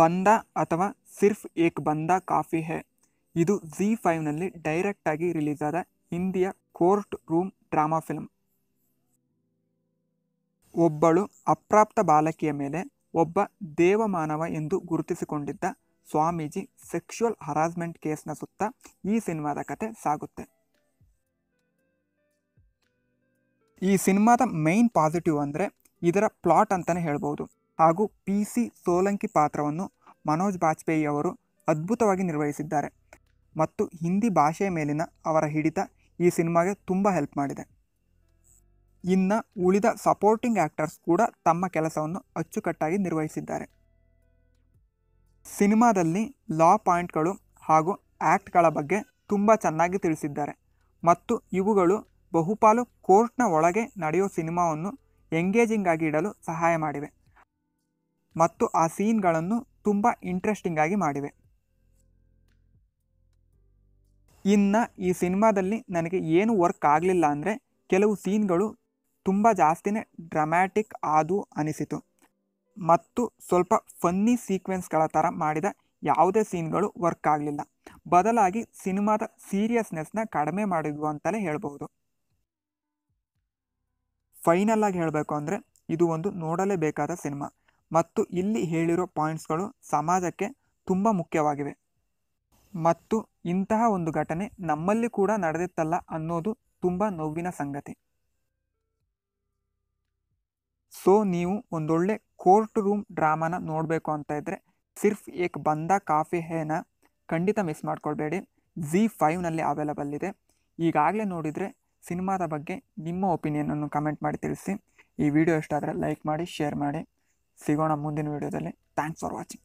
बंदा अथवा सिर्फ एक बंदा काफ़ी है ಇದು Zee5 ನಲ್ಲಿ ಡೈರೆಕ್ಟ್ ಆಗಿ ರಿಲೀಸ್ ಆದ ಹಿಂದಿಯ ಕೋರ್ಟ್ ರೂಮ್ ಡ್ರಾಮಾ ಫಿಲ್ಮ್. ಒಬ್ಬಳು ಅಪ್ರಾಪ್ತ ಬಾಲಕಿಯ ಮೇಲೆ ಒಬ್ಬ ದೇವಮಾನವ ಎಂದು ಗುರುತಿಸಿಕೊಂಡಿದ್ದ ಸ್ವಾಮೀಜಿ ಸೆಕ್ಸುವಲ್ ಹರಾಸ್ಮೆಂಟ್ ಕೇಸ್ನ ಸುತ್ತ ಈ ಸಿನಿಮಾದ ಕತೆ ಸಾಗುತ್ತೆ. ಈ ಸಿನಿಮಾದ ಮೇನ್ ಪಾಸಿಟಿವ್ ಅಂದರೆ ಇದರ ಪ್ಲಾಟ್ ಅಂತಲೇ ಹೇಳ್ಬೋದು. ಹಾಗೂ PC ಸೋಲಂಕಿ ಪಾತ್ರವನ್ನು ಮನೋಜ್ ಬಾಜಪೇಯಿ ಅವರು ಅದ್ಭುತವಾಗಿ ನಿರ್ವಹಿಸಿದ್ದಾರೆ ಮತ್ತು ಹಿಂದಿ ಭಾಷೆಯ ಮೇಲಿನ ಅವರ ಹಿಡಿತ ಈ ಸಿನಿಮಾಗೆ ತುಂಬ ಹೆಲ್ಪ್ ಮಾಡಿದೆ. ಇನ್ನು ಉಳಿದ ಸಪೋರ್ಟಿಂಗ್ ಆ್ಯಕ್ಟರ್ಸ್ ಕೂಡ ತಮ್ಮ ಕೆಲಸವನ್ನು ಅಚ್ಚುಕಟ್ಟಾಗಿ ನಿರ್ವಹಿಸಿದ್ದಾರೆ. ಸಿನಿಮಾದಲ್ಲಿ ಲಾ ಪಾಯಿಂಟ್ಗಳು ಹಾಗೂ ಆ್ಯಕ್ಟ್ಗಳ ಬಗ್ಗೆ ತುಂಬ ಚೆನ್ನಾಗಿ ತಿಳಿಸಿದ್ದಾರೆ ಮತ್ತು ಇವುಗಳು ಬಹುಪಾಲು ಕೋರ್ಟ್ನ ಒಳಗೆ ನಡೆಯೋ ಸಿನಿಮಾವನ್ನು ಎಂಗೇಜಿಂಗ್ ಆಗಿ ಇಡಲು ಸಹಾಯ ಮಾಡಿವೆ ಮತ್ತು ಆ ಸೀನ್ಗಳನ್ನು ತುಂಬ ಇಂಟ್ರೆಸ್ಟಿಂಗ್ ಆಗಿ ಮಾಡಿವೆ. ಇನ್ನು ಈ ಸಿನಿಮಾದಲ್ಲಿ ನನಗೆ ಏನು ವರ್ಕ್ ಆಗಲಿಲ್ಲ ಅಂದರೆ ಕೆಲವು ಸೀನ್ಗಳು ತುಂಬ ಜಾಸ್ತಿನೇ ಡ್ರಾಮ್ಯಾಟಿಕ್ ಆದವು ಅನಿಸಿತು ಮತ್ತು ಸ್ವಲ್ಪ ಫನ್ನಿ ಸೀಕ್ವೆನ್ಸ್ಗಳ ಥರ ಮಾಡಿದ ಯಾವುದೇ ಸೀನ್ಗಳು ವರ್ಕ್ ಆಗಲಿಲ್ಲ. ಬದಲಾಗಿ ಸಿನಿಮಾದ ಸೀರಿಯಸ್ನೆಸ್ನ ಕಡಿಮೆ ಮಾಡಿದ್ವು ಅಂತಲೇ ಹೇಳ್ಬೋದು. ಫೈನಲ್ ಆಗಿ ಹೇಳಬೇಕು ಅಂದರೆ ಇದು ಒಂದು ನೋಡಲೇಬೇಕಾದ ಸಿನಿಮಾ ಮತ್ತು ಇಲ್ಲಿ ಹೇಳಿರೋ ಪಾಯಿಂಟ್ಸ್ಗಳು ಸಮಾಜಕ್ಕೆ ತುಂಬ ಮುಖ್ಯವಾಗಿವೆ ಮತ್ತು ಇಂತಹ ಒಂದು ಘಟನೆ ನಮ್ಮಲ್ಲಿ ಕೂಡ ನಡೆದಿತ್ತಲ್ಲ ಅನ್ನೋದು ತುಂಬ ನೋವಿನ ಸಂಗತಿ. ಸೊ ನೀವು ಒಂದೊಳ್ಳೆ ಕೋರ್ಟ್ ರೂಮ್ ಡ್ರಾಮಾನ ನೋಡಬೇಕು ಅಂತ ಇದ್ದರೆ ಸಿರ್ಫ್ ಏಕ್ ಬಂದಾ ಕಾಫಿ ಹೈನ ಖಂಡಿತ ಮಿಸ್ ಮಾಡಿಕೊಳ್ಬೇಡಿ. Zee5ನಲ್ಲಿ ಅವೈಲಬಲ್ ಇದೆ. ಈಗಾಗಲೇ ನೋಡಿದರೆ ಸಿನಿಮಾದ ಬಗ್ಗೆ ನಿಮ್ಮ ಒಪಿನಿಯನನ್ನು ಕಮೆಂಟ್ ಮಾಡಿ ತಿಳಿಸಿ. ಈ ವಿಡಿಯೋ ಇಷ್ಟ ಆದರೆ ಲೈಕ್ ಮಾಡಿ, ಶೇರ್ ಮಾಡಿ. ಸಿಗೋಣ ಮುಂದಿನ ವಿಡಿಯೋದಲ್ಲಿ. Thanks for watching.